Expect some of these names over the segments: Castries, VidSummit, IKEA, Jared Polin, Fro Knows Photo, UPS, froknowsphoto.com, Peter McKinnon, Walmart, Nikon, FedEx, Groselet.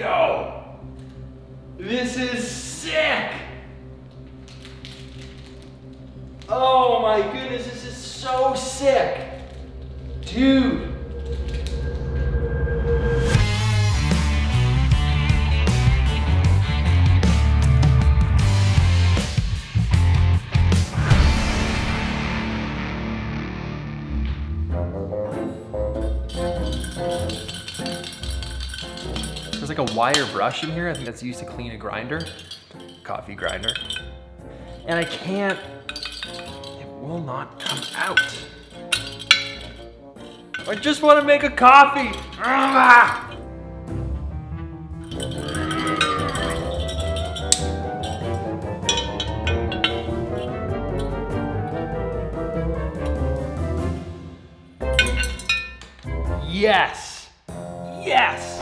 Yo, this is sick. Oh my goodness, this is so sick. Dude. There's like a wire brush in here. I think that's used to clean a grinder, coffee grinder. And I can't, it will not come out. I just want to make a coffee. Yes, yes.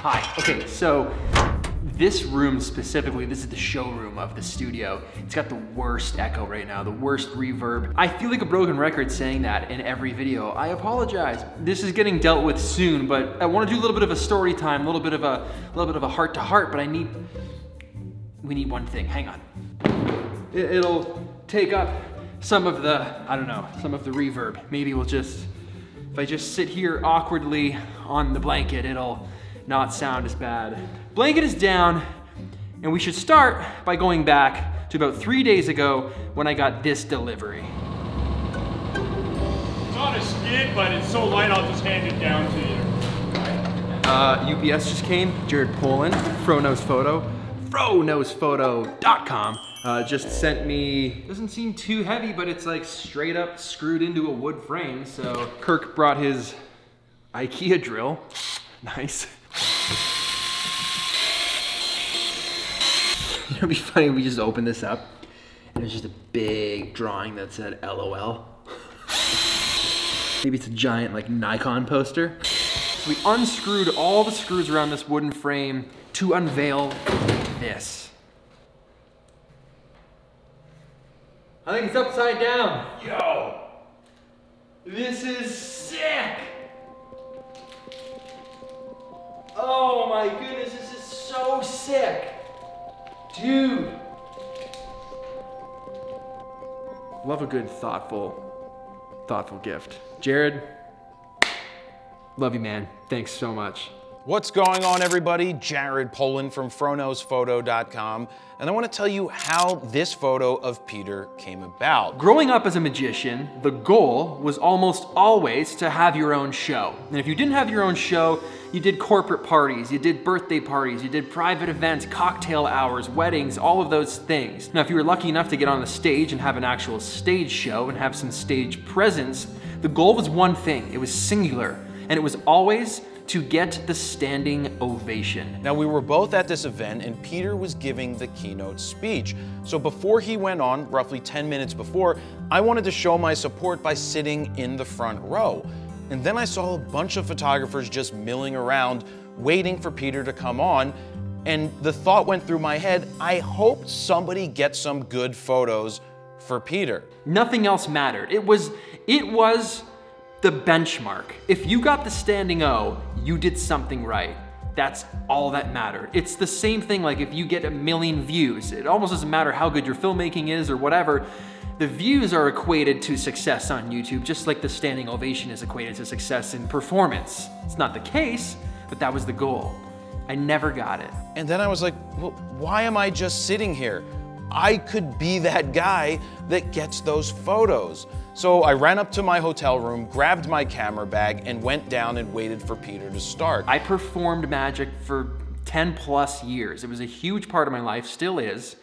Hi, okay, so this room specifically, this is the showroom of the studio. It's got the worst echo right now, the worst reverb. I feel like a broken record saying that in every video. I apologize. This is getting dealt with soon, but I want to do a little bit of a story time, a little bit of a heart to heart, but we need one thing. Hang on. It'll take up some of the, I don't know, some of the reverb. Maybe we'll just, if I just sit here awkwardly on the blanket, it'll not sound as bad. Blanket is down, and we should start by going back to about 3 days ago when I got this delivery. It's on a skid, but it's so light I'll just hand it down to you. UPS just came, Jared Polin, Fro Knows Photo, froknowsphoto.com, just sent me, doesn't seem too heavy, but it's like straight up screwed into a wood frame, so. Kirk brought his IKEA drill, nice. It'd be funny if we just opened this up and there's just a big drawing that said LOL. Maybe it's a giant like Nikon poster. So we unscrewed all the screws around this wooden frame to unveil this. I think it's upside down. Yo, this is sick. Oh my goodness, this is so sick. Dude. Love a good thoughtful gift. Jared, love you, man. Thanks so much. What's going on, everybody? Jared Polin from froknowsphoto.com, and I want to tell you how this photo of Peter came about. Growing up as a magician, the goal was almost always to have your own show. And if you didn't have your own show, you did corporate parties, you did birthday parties, you did private events, cocktail hours, weddings, all of those things. Now, if you were lucky enough to get on the stage and have an actual stage show and have some stage presence, the goal was one thing. It was singular, and it was always to get the standing ovation. Now, we were both at this event and Peter was giving the keynote speech. So before he went on, roughly 10 minutes before, I wanted to show my support by sitting in the front row. And then I saw a bunch of photographers just milling around, waiting for Peter to come on. And the thought went through my head, I hope somebody gets some good photos for Peter. Nothing else mattered. It was the benchmark. If you got the standing O, you did something right. That's all that mattered. It's the same thing like if you get 1 million views, it almost doesn't matter how good your filmmaking is or whatever. The views are equated to success on YouTube, just like the standing ovation is equated to success in performance. It's not the case, but that was the goal. I never got it. And then I was like, well, why am I just sitting here? I could be that guy that gets those photos. So I ran up to my hotel room, grabbed my camera bag, and went down and waited for Peter to start. I performed magic for 10+ years. It was a huge part of my life, still is,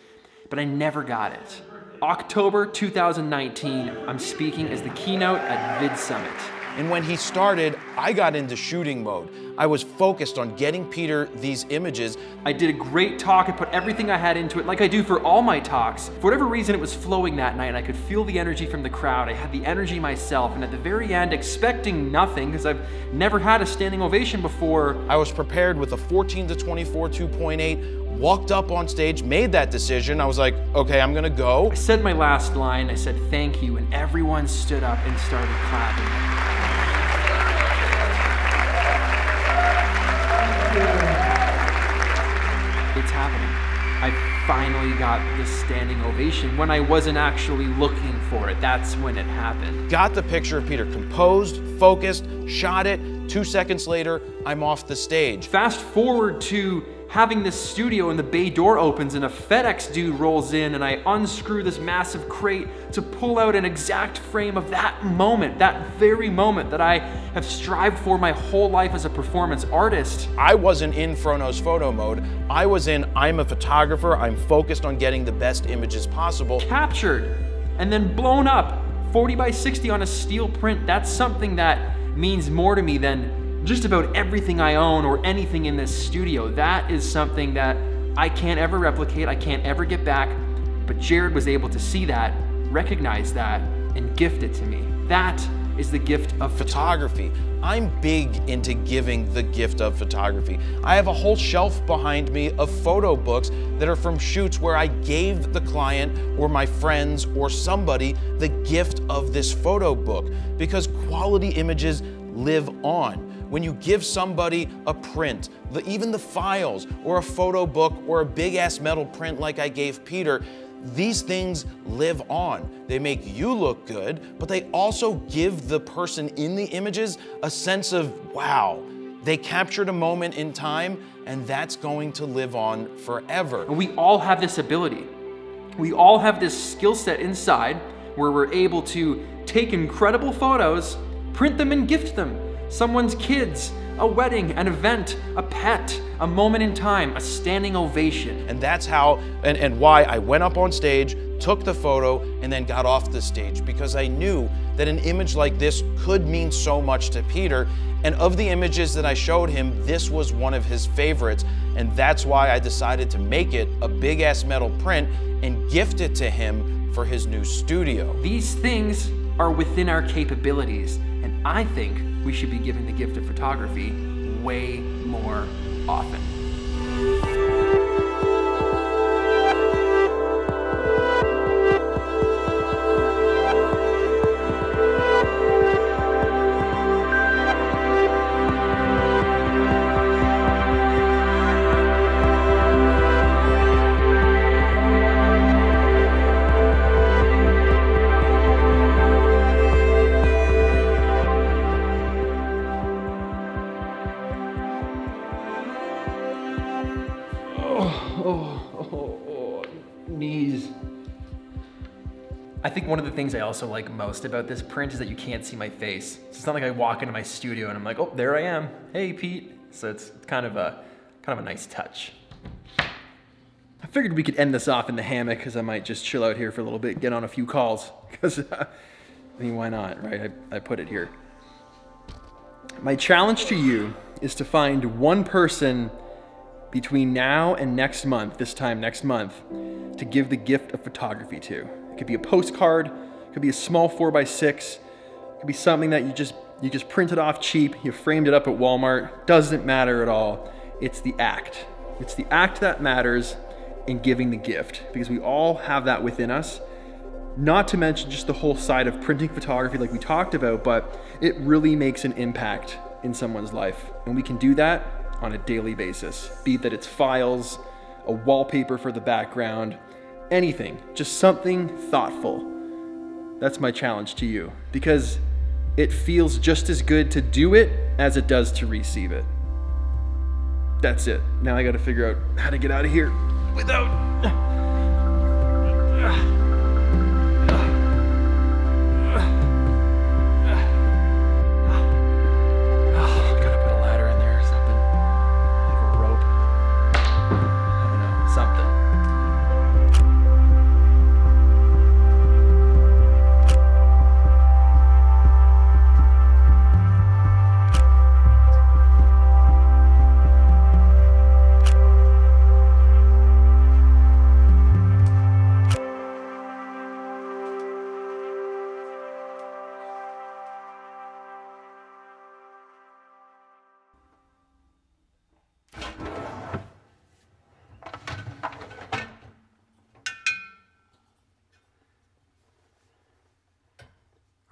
but I never got it. October 2019, I'm speaking as the keynote at VidSummit. And when he started, I got into shooting mode. I was focused on getting Peter these images. I did a great talk and put everything I had into it, like I do for all my talks. For whatever reason, it was flowing that night and I could feel the energy from the crowd. I had the energy myself, and at the very end, expecting nothing, because I've never had a standing ovation before. I was prepared with a 14 to 24, 2.8, walked up on stage, made that decision. I was like, okay, I'm gonna go. I said my last line, I said thank you, and everyone stood up and started clapping. It's happening. I finally got this standing ovation when I wasn't actually looking for it. That's when it happened. Got the picture of Peter composed, focused, shot it. 2 seconds later, I'm off the stage. Fast forward to having this studio and the bay door opens and a FedEx dude rolls in and I unscrew this massive crate to pull out an exact frame of that moment, that very moment that I have strived for my whole life as a performance artist. I wasn't in Fro Knows Photo mode. I was in, I'm a photographer, I'm focused on getting the best images possible. Captured and then blown up, 40 by 60 on a steel print. That's something that means more to me than just about everything I own or anything in this studio. That is something that I can't ever replicate, I can't ever get back, but Jared was able to see that, recognize that, and gift it to me. That is the gift of photography. I'm big into giving the gift of photography. I have a whole shelf behind me of photo books that are from shoots where I gave the client or my friends or somebody the gift of this photo book, because quality images live on. When you give somebody a print, even the files, or a photo book, or a big ass metal print like I gave Peter, these things live on. They make you look good, but they also give the person in the images a sense of, wow, they captured a moment in time, and that's going to live on forever. And we all have this ability. We all have this skill set inside where we're able to take incredible photos, print them and gift them. Someone's kids, a wedding, an event, a pet, a moment in time, a standing ovation. And that's how and why I went up on stage, took the photo, and then got off the stage, because I knew that an image like this could mean so much to Peter. And of the images that I showed him, this was one of his favorites. And that's why I decided to make it a big ass metal print and gift it to him for his new studio. These things are within our capabilities. And I think we should be giving the gift of photography way more often. Knees. I think one of the things I also like most about this print is that you can't see my face. So it's not like I walk into my studio and I'm like, oh, there I am. Hey, Pete. So it's kind of a nice touch. I figured we could end this off in the hammock because I might just chill out here for a little bit, get on a few calls. Because I mean, why not, right? I put it here. My challenge to you is to find one person between now and next month, this time next month, to give the gift of photography to. It could be a postcard, it could be a small 4x6, it could be something that you just printed off cheap, you framed it up at Walmart, doesn't matter at all. It's the act. It's the act that matters in giving the gift, because we all have that within us. Not to mention just the whole side of printing photography like we talked about, but it really makes an impact in someone's life. And we can do that on a daily basis, be that it's files, a wallpaper for the background, anything, just something thoughtful. That's my challenge to you, because it feels just as good to do it as it does to receive it. That's it. Now I gotta figure out how to get out of here without...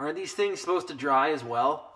Are these things supposed to dry as well?